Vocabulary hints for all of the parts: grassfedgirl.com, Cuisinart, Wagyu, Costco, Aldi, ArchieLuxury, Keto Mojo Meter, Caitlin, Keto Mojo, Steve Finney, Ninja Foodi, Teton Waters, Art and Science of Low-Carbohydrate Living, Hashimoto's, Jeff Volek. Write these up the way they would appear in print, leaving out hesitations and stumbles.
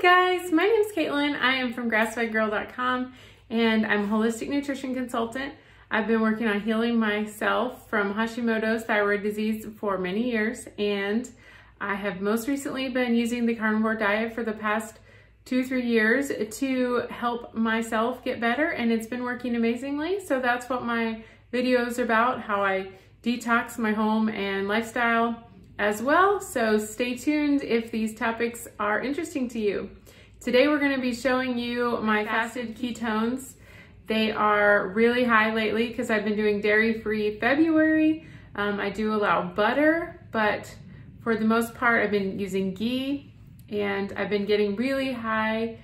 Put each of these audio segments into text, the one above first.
Hi guys, my name is Caitlin. I am from grassfedgirl.com and I'm a holistic nutrition consultant. I've been working on healing myself from Hashimoto's thyroid disease for many years, and I have most recently been using the carnivore diet for the past 2-3 years to help myself get better, and it's been working amazingly. So that's what my video is about, how I detox my home and lifestyle as well. So stay tuned if these topics are interesting to you. Today we're going to be showing you my fasted ketones. They are really high lately because I've been doing dairy-free February. I do allow butter, but for the most part I've been using ghee, and I've been getting really high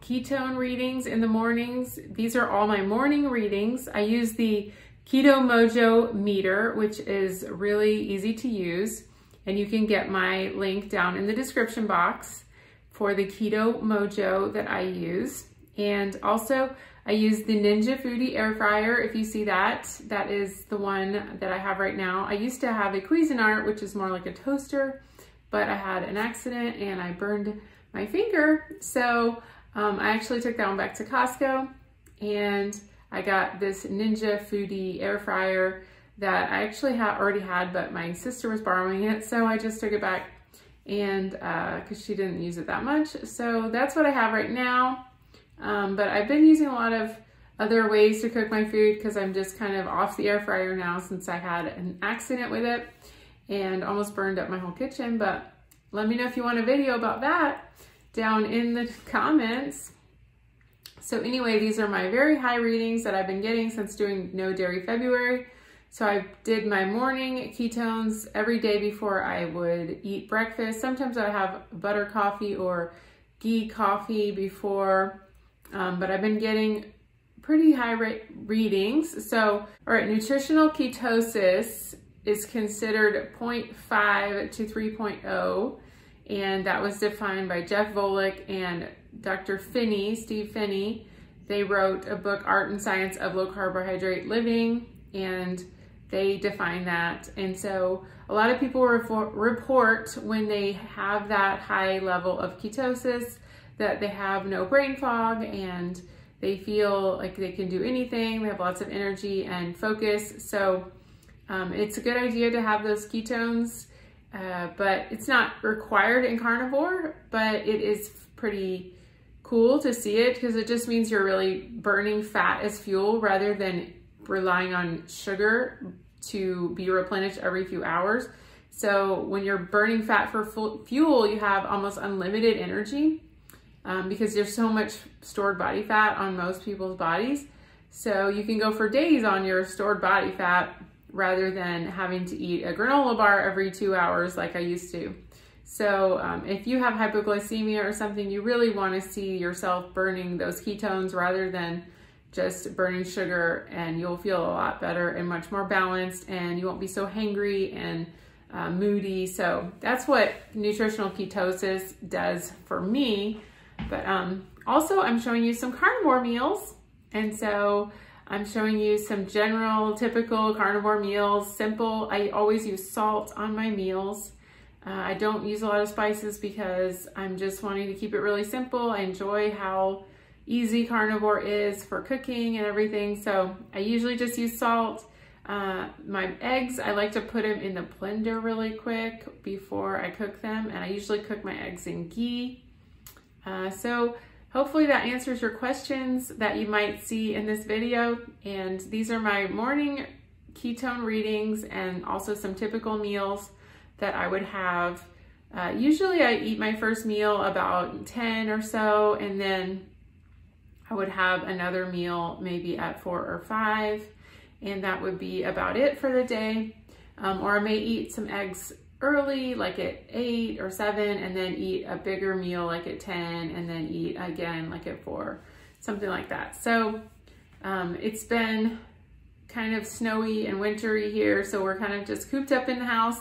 ketone readings in the mornings. These are all my morning readings. I use the Keto Mojo Meter, which is really easy to use, and you can get my link down in the description box for the Keto Mojo that I use. And also I use the Ninja Foodi air fryer. If you see that is the one that I have right now. I used to have a Cuisinart, which is more like a toaster, but I had an accident and I burned my finger. So I actually took that one back to Costco, and I got this Ninja Foodi air fryer that I actually already had, but my sister was borrowing it, so I just took it back, and because she didn't use it that much. So that's what I have right now, but I've been using a lot of other ways to cook my food because I'm just kind of off the air fryer now since I had an accident with it and almost burned up my whole kitchen. But let me know if you want a video about that down in the comments. So anyway, these are my very high readings that I've been getting since doing No Dairy February. So I did my morning ketones every day before I would eat breakfast. Sometimes I have butter coffee or ghee coffee before, but I've been getting pretty high readings. So, all right, nutritional ketosis is considered 0.5 to 3.0, and that was defined by Jeff Volek and Dr. Finney, Steve Finney. They wrote a book, Art and Science of Low-Carbohydrate Living, and they define that. And so a lot of people report when they have that high level of ketosis that they have no brain fog and they feel like they can do anything. They have lots of energy and focus. So it's a good idea to have those ketones, but it's not required in carnivore, but it is pretty cool to see it because it just means you're really burning fat as fuel rather than relying on sugar to be replenished every few hours. So when you're burning fat for fuel, you have almost unlimited energy because there's so much stored body fat on most people's bodies. So you can go for days on your stored body fat rather than having to eat a granola bar every 2 hours like I used to. So if you have hypoglycemia or something, you really want to see yourself burning those ketones rather than just burning sugar, and you'll feel a lot better and much more balanced, and you won't be so hangry and moody. So that's what nutritional ketosis does for me. But also I'm showing you some carnivore meals. And so I'm showing you some general, typical carnivore meals, simple. I always use salt on my meals. I don't use a lot of spices because I'm just wanting to keep it really simple. I enjoy how easy carnivore is for cooking and everything. So I usually just use salt. My eggs, I like to put them in the blender really quick before I cook them. And I usually cook my eggs in ghee. So hopefully that answers your questions that you might see in this video. And these are my morning ketone readings and also some typical meals that I would have. Usually I eat my first meal about 10 or so, and then I would have another meal maybe at 4 or 5, and that would be about it for the day. Or I may eat some eggs early, like at 8 or 7, and then eat a bigger meal like at 10, and then eat again like at 4, something like that. So it's been kind of snowy and wintry here, so we're kind of just cooped up in the house.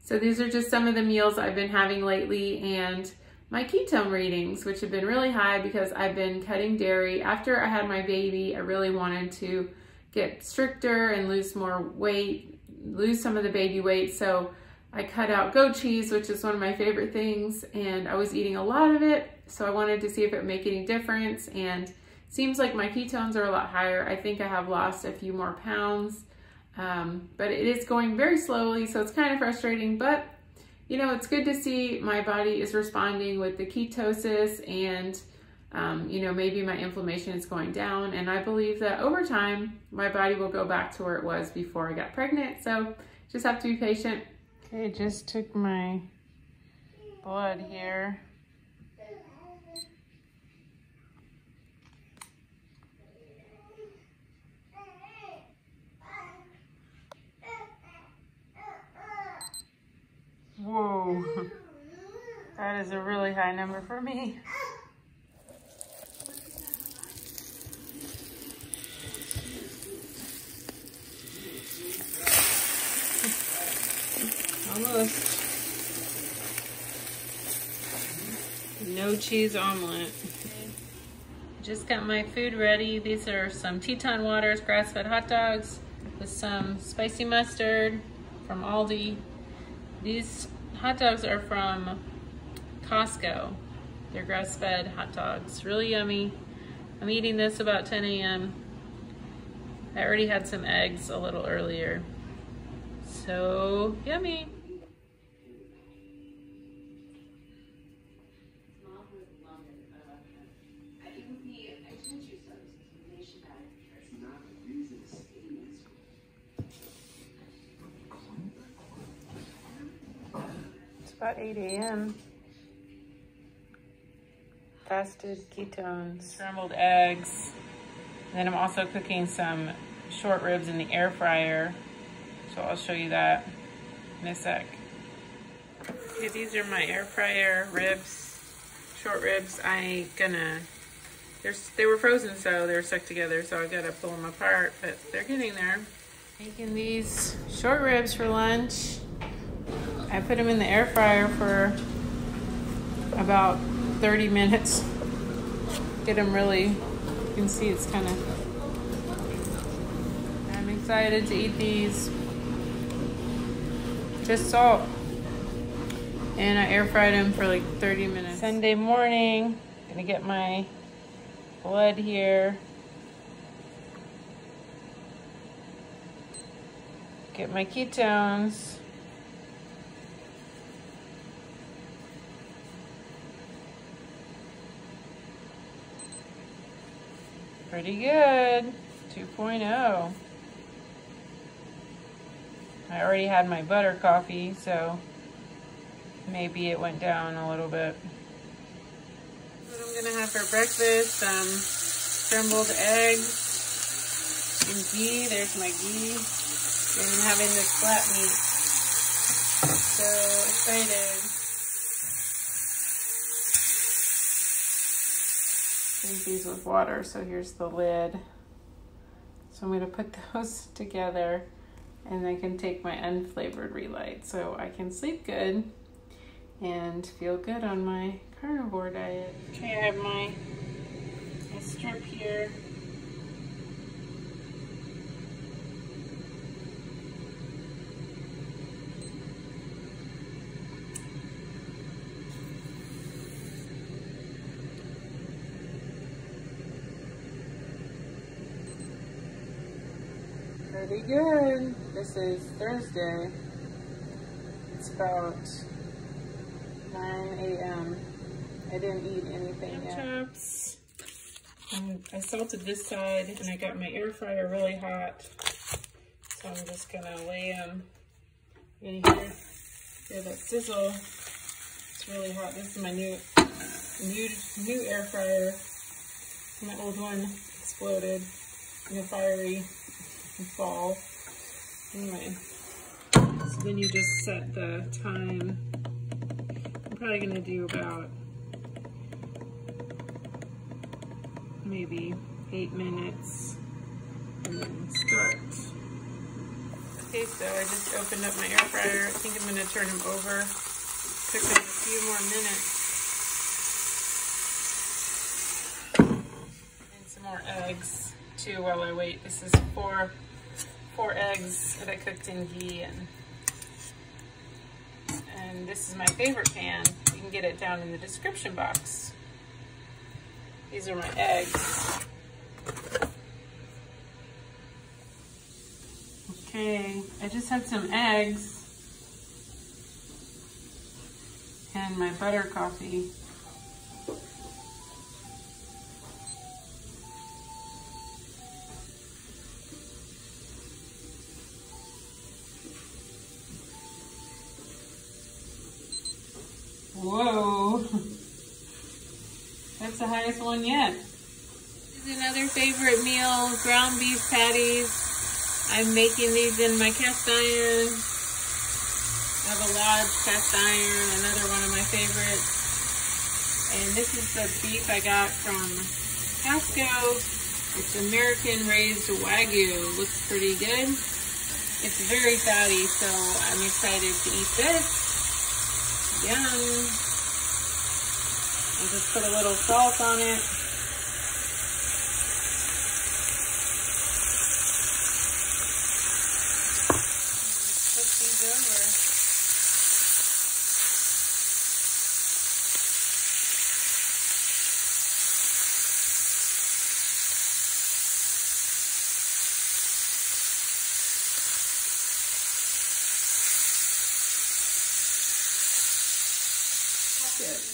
So these are just some of the meals I've been having lately, and my ketone readings, which have been really high because I've been cutting dairy. After I had my baby, I really wanted to get stricter and lose more weight, lose some of the baby weight. So I cut out goat cheese, which is one of my favorite things, and I was eating a lot of it, so I wanted to see if it would make any difference, and seems like my ketones are a lot higher. I think I have lost a few more pounds, but it is going very slowly, so it's kind of frustrating, but you know, it's good to see my body is responding with the ketosis, and you know, maybe my inflammation is going down, and I believe that over time my body will go back to where it was before I got pregnant, so just have to be patient. Okay, just took my blood here. Whoa, that is a really high number for me. Almost. No cheese omelet. Just got my food ready. These are some Teton Waters grass-fed hot dogs with some spicy mustard from Aldi. These hot dogs are from Costco. They're grass-fed hot dogs. Really yummy. I'm eating this about 10 a.m. I already had some eggs a little earlier. So yummy. It's about 8 a.m. Fasted ketones, scrambled eggs. And then I'm also cooking some short ribs in the air fryer. So I'll show you that in a sec. Okay, these are my air fryer ribs, short ribs. They were frozen, so they were stuck together, so I gotta pull them apart, but they're getting there. Making these short ribs for lunch. I put them in the air fryer for about 30 minutes. Get them really, you can see it's kind of, I'm excited to eat these. Just salt, and I air fried them for like 30 minutes. Sunday morning, gonna get my blood here. Get my ketones. Pretty good, 2.0. I already had my butter coffee, so maybe it went down a little bit. What I'm gonna have for breakfast, scrambled eggs and ghee. There's my ghee. And I'm having this flat meat. So excited. Drink these with water, so here's the lid. So I'm gonna put those together. And I can take my unflavored Relight, so I can sleep good and feel good on my carnivore diet. Okay, I have my strip here. Pretty good. This is Thursday. It's about 9 a.m. I didn't eat anything yet. Chops. I salted this side, and I got my air fryer really hot. So I'm just gonna lay them. You're gonna hear that sizzle. It's really hot. This is my new air fryer. My old one exploded in the fiery fall. Anyway, so then you just set the time. I'm probably gonna do about maybe 8 minutes and then start. Okay, so I just opened up my air fryer. I think I'm gonna turn them over, cook them a few more minutes. And some more eggs too while I wait. This is four eggs that I cooked in ghee and And this is my favorite pan. You can get it down in the description box. These are my eggs. Okay, I just had some eggs and my butter coffee. Whoa, that's the highest one yet. This is another favorite meal, ground beef patties. I'm making these in my cast iron. I have a large cast iron, another one of my favorites. And this is the beef I got from Costco. It's American raised Wagyu, looks pretty good. It's very fatty, so I'm excited to eat this. Yum! I'll just put a little salt on it. Flip these over.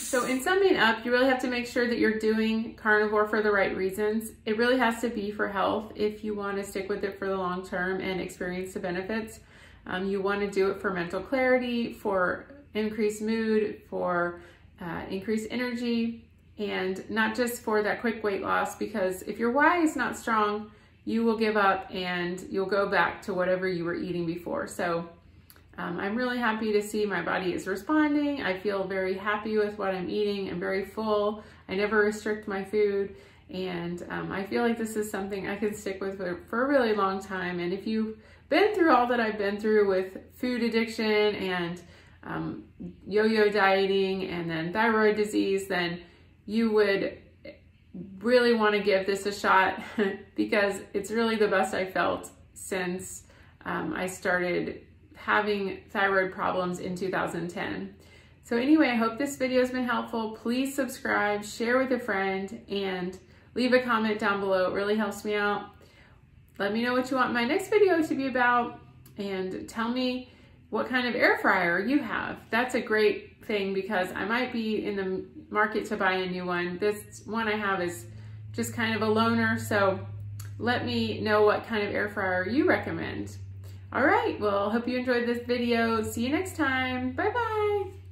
So in summing up, you really have to make sure that you're doing carnivore for the right reasons. It really has to be for health if you want to stick with it for the long term and experience the benefits. You want to do it for mental clarity, for increased mood, for increased energy, and not just for that quick weight loss, because if your why is not strong, you will give up and you'll go back to whatever you were eating before. So I'm really happy to see my body is responding. I feel very happy with what I'm eating. I'm very full. I never restrict my food. And I feel like this is something I can stick with for a really long time. And if you've been through all that I've been through with food addiction and yo-yo dieting and then thyroid disease, then you would really want to give this a shot because it's really the best I felt since I started having thyroid problems in 2010. So anyway, I hope this video has been helpful. Please subscribe, share with a friend, and leave a comment down below. It really helps me out. Let me know what you want my next video to be about, and tell me what kind of air fryer you have. That's a great thing because I might be in the market to buy a new one. This one I have is just kind of a loner, so let me know what kind of air fryer you recommend. All right, well, hope you enjoyed this video. See you next time. Bye-bye.